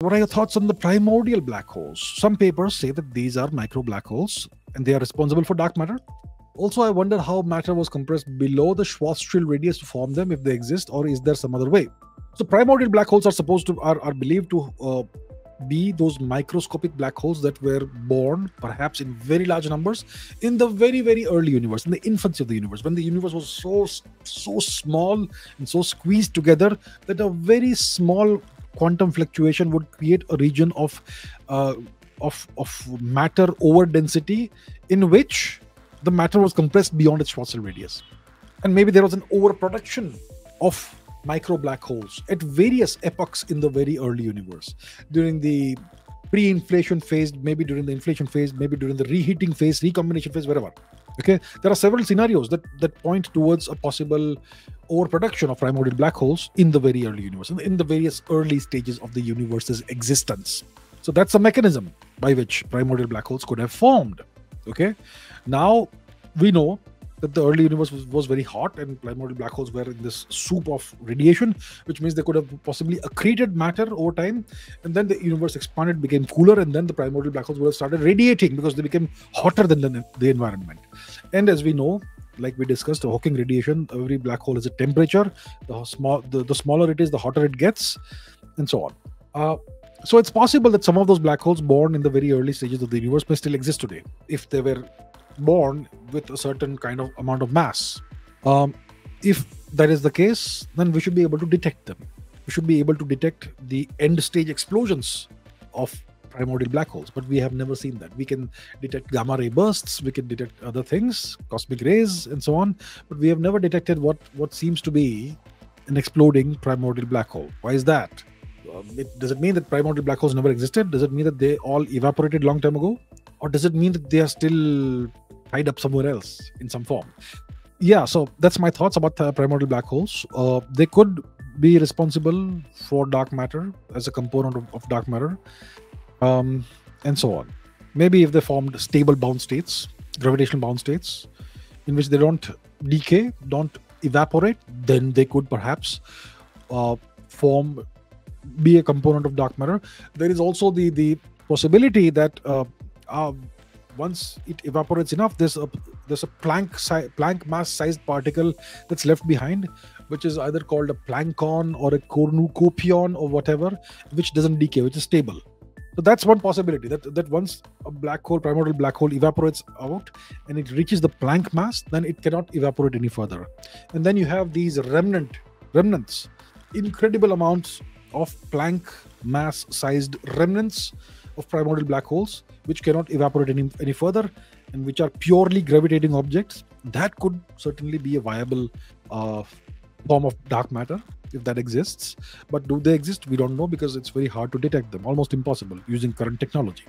What are your thoughts on the primordial black holes? Some papers say that these are micro black holes and they are responsible for dark matter. Also, I wonder how matter was compressed below the Schwarzschild radius to form them, if they exist, or is there some other way? So primordial black holes are believed to be those microscopic black holes that were born perhaps in very large numbers in the very, very early universe, in the infancy of the universe, when the universe was so small and so squeezed together that a very small quantum fluctuation would create a region of matter overdensity in which the matter was compressed beyond its Schwarzschild radius. And maybe there was an overproduction of micro black holes at various epochs in the very early universe. During the pre-inflation phase, maybe during the inflation phase, maybe during the reheating phase, recombination phase, wherever. Okay, there are several scenarios that point towards a possible overproduction of primordial black holes in the very early universe, in the various early stages of the universe's existence. So that's a mechanism by which primordial black holes could have formed. Okay, now we know that the early universe was very hot and primordial black holes were in this soup of radiation, which means they could have possibly accreted matter over time, and then the universe expanded, became cooler, and then the primordial black holes would have started radiating because they became hotter than the environment. And as we know, like we discussed, the Hawking radiation, every black hole has a temperature. The smaller it is, the hotter it gets, and so on. So it's possible that some of those black holes born in the very early stages of the universe may still exist today, if they were born with a certain kind of amount of mass. If that is the case, then we should be able to detect them. We should be able to detect the end stage explosions of primordial black holes, but we have never seen that. We can detect gamma ray bursts, we can detect other things, cosmic rays and so on, but we have never detected what seems to be an exploding primordial black hole. Why is that? Does it mean that primordial black holes never existed? Does it mean that they all evaporated long time ago? Or does it mean that they are still tied up somewhere else in some form? Yeah, so that's my thoughts about primordial black holes. They could be responsible for dark matter, as a component of dark matter, and so on. Maybe if they formed stable bound states, gravitational bound states, in which they don't decay, don't evaporate, then they could perhaps be a component of dark matter. There is also the possibility that once it evaporates enough, there's a Planck mass sized particle that's left behind, which is either called a Planckon or a Cornucopion or whatever, which doesn't decay, which is stable. So that's one possibility, that once a black hole, primordial black hole, evaporates out and it reaches the Planck mass, then it cannot evaporate any further. And then you have these remnants, incredible amounts of Planck mass sized remnants of primordial black holes, which cannot evaporate any further, and which are purely gravitating objects. That could certainly be a viable form of dark matter, if that exists. But do they exist? We don't know, because it's very hard to detect them, almost impossible using current technology.